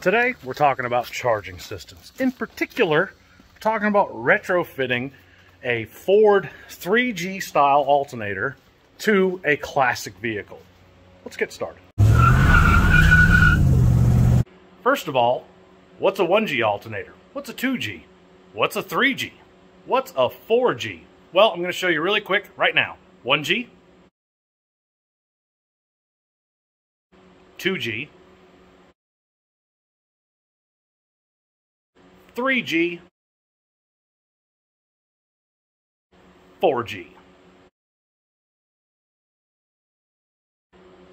Today, we're talking about charging systems. In particular, we're talking about retrofitting a Ford 3G style alternator to a classic vehicle. Let's get started. First of all, what's a 1G alternator? What's a 2G? What's a 3G? What's a 4G? Well, I'm going to show you really quick right now. 1G, 2G, 3G, 4G.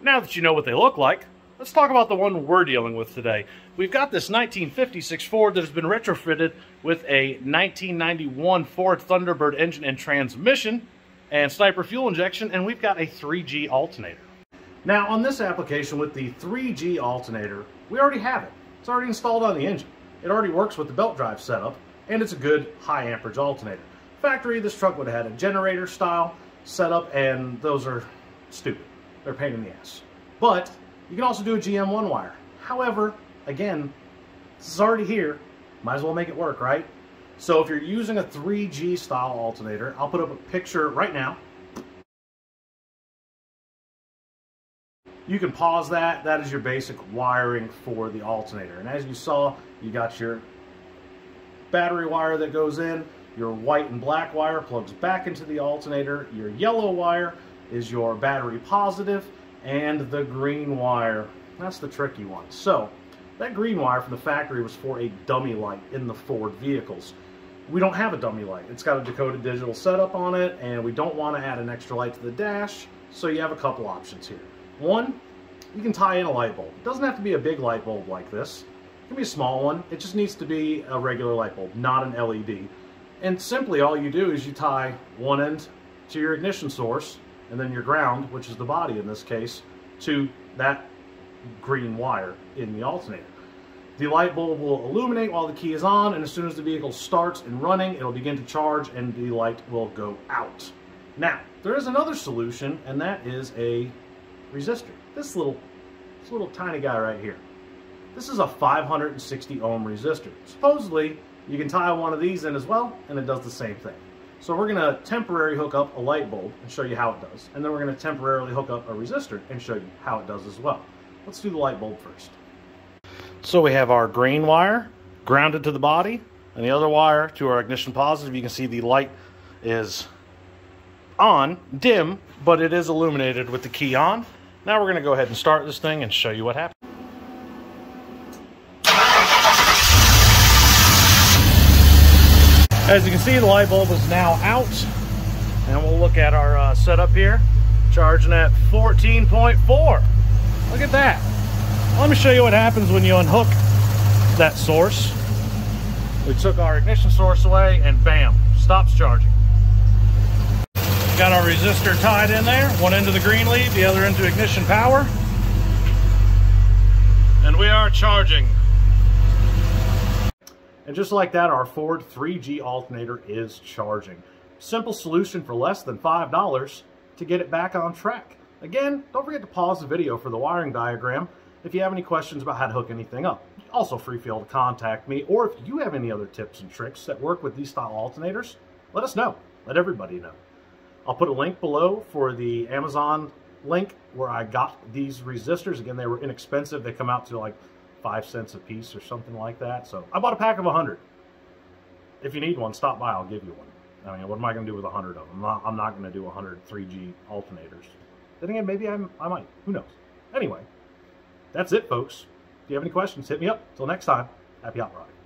Now that you know what they look like, let's talk about the one we're dealing with today. We've got this 1956 Ford that has been retrofitted with a 1991 Ford Thunderbird engine and transmission and sniper fuel injection, and we've got a 3G alternator. Now on this application with the 3G alternator, we already have it. It's already installed on the engine. It already works with the belt drive setup, and it's a good high amperage alternator. Factory, this truck would have had a generator style setup, and those are stupid. They're a pain in the ass. But you can also do a GM one wire. However, again, this is already here. Might as well make it work, right? So if you're using a 3G style alternator, I'll put up a picture right now. You can pause that. That is your basic wiring for the alternator. And as you saw, you got your battery wire that goes in, your white and black wire plugs back into the alternator, your yellow wire is your battery positive, and the green wire, that's the tricky one. So that green wire from the factory was for a dummy light in the Ford vehicles. We don't have a dummy light. It's got a Dakota Digital setup on it, and we don't want to add an extra light to the dash, so you have a couple options here. One, you can tie in a light bulb. It doesn't have to be a big light bulb like this. It can be a small one. It just needs to be a regular light bulb, not an LED. And simply all you do is you tie one end to your ignition source, and then your ground, which is the body in this case, to that green wire in the alternator. The light bulb will illuminate while the key is on, and as soon as the vehicle starts and running, it'll begin to charge and the light will go out. Now, there is another solution, and that is a resistor. This little tiny guy right here. This is a 560 ohm resistor. Supposedly, you can tie one of these in as well, and it does the same thing. So we're going to temporarily hook up a light bulb and show you how it does. And then we're going to temporarily hook up a resistor and show you how it does as well. Let's do the light bulb first. So we have our green wire grounded to the body and the other wire to our ignition positive. You can see the light is on, dim, but it is illuminated with the key on. Now we're going to go ahead and start this thing and show you what happens. As you can see, the light bulb is now out, and we'll look at our setup here, charging at 14.4. Look at that. Let me show you what happens when you unhook that source. We took our ignition source away, and bam, stops charging. Got our resistor tied in there, one end to the green lead, the other end to ignition power, and we are charging. And just like that, our Ford 3G alternator is charging. Simple solution for less than $5 to get it back on track. Again, don't forget to pause the video for the wiring diagram if you have any questions about how to hook anything up. Also free feel to contact me, or if you have any other tips and tricks that work with these style alternators, let us know. Let everybody know. I'll put a link below for the Amazon link where I got these resistors. Again, they were inexpensive. They come out to like 5 cents a piece or something like that. So I bought a pack of 100. If you need one, stop by. I'll give you one. I mean, what am I going to do with 100 of them? I'm not going to do 100 3G alternators. Then again, maybe I might. Who knows? Anyway, that's it, folks. If you have any questions, hit me up. Till next time, happy hot rodding.